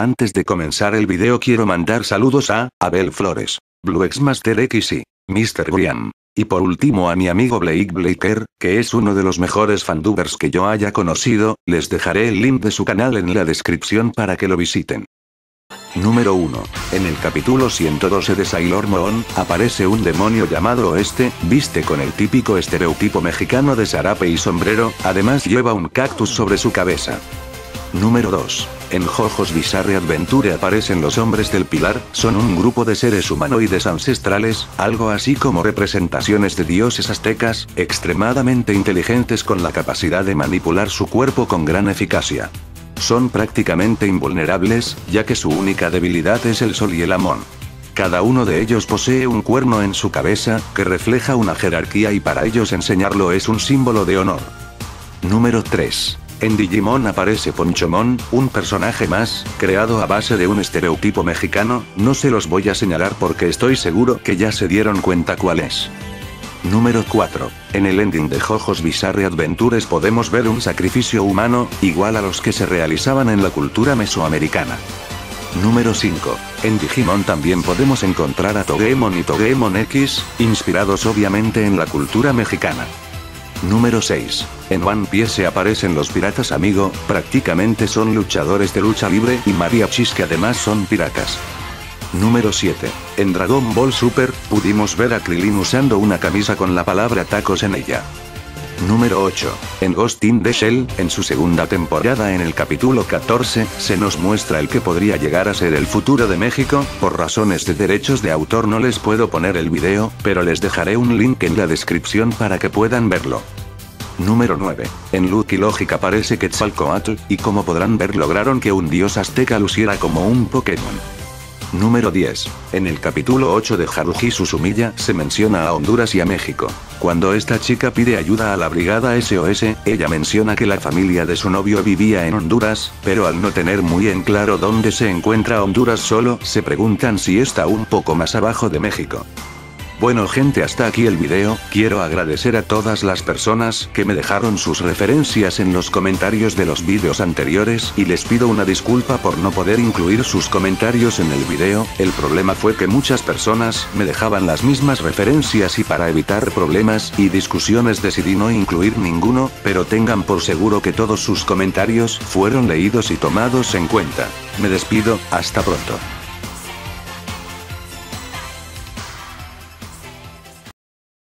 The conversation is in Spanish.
Antes de comenzar el video quiero mandar saludos a Abel Flores, Blue X Master X y Mr. Brian. Y por último a mi amigo Blake Blaker, que es uno de los mejores fandubers que yo haya conocido. Les dejaré el link de su canal en la descripción para que lo visiten. Número 1. En el capítulo 112 de Sailor Moon, aparece un demonio llamado Oeste, viste con el típico estereotipo mexicano de zarape y sombrero, además lleva un cactus sobre su cabeza. Número 2. En JoJo's Bizarre Adventure aparecen los hombres del pilar, son un grupo de seres humanoides ancestrales, algo así como representaciones de dioses aztecas, extremadamente inteligentes con la capacidad de manipular su cuerpo con gran eficacia. Son prácticamente invulnerables, ya que su única debilidad es el sol y el amor. Cada uno de ellos posee un cuerno en su cabeza, que refleja una jerarquía y para ellos enseñarlo es un símbolo de honor. Número 3. En Digimon aparece Ponchomón, un personaje más, creado a base de un estereotipo mexicano, no se los voy a señalar porque estoy seguro que ya se dieron cuenta cuál es. Número 4. En el ending de JoJo's Bizarre Adventures podemos ver un sacrificio humano, igual a los que se realizaban en la cultura mesoamericana. Número 5. En Digimon también podemos encontrar a Togemon y Togemon X, inspirados obviamente en la cultura mexicana. Número 6. En One Piece se aparecen los piratas amigo, prácticamente son luchadores de lucha libre y mariachis que además son piratas. Número 7. En Dragon Ball Super, pudimos ver a Krillin usando una camisa con la palabra tacos en ella. Número 8. En Ghost in the Shell, en su segunda temporada en el capítulo 14, se nos muestra el que podría llegar a ser el futuro de México, por razones de derechos de autor no les puedo poner el video, pero les dejaré un link en la descripción para que puedan verlo. Número 9. En Lucky y Lógica aparece Quetzalcoatl, y como podrán ver lograron que un dios azteca luciera como un Pokémon. Número 10. En el capítulo 8 de Haruhi Suzumiya se menciona a Honduras y a México. Cuando esta chica pide ayuda a la brigada SOS, ella menciona que la familia de su novio vivía en Honduras, pero al no tener muy en claro dónde se encuentra Honduras solo se preguntan si está un poco más abajo de México. Bueno gente, hasta aquí el video, quiero agradecer a todas las personas que me dejaron sus referencias en los comentarios de los vídeos anteriores y les pido una disculpa por no poder incluir sus comentarios en el video, el problema fue que muchas personas me dejaban las mismas referencias y para evitar problemas y discusiones decidí no incluir ninguno, pero tengan por seguro que todos sus comentarios fueron leídos y tomados en cuenta. Me despido, hasta pronto.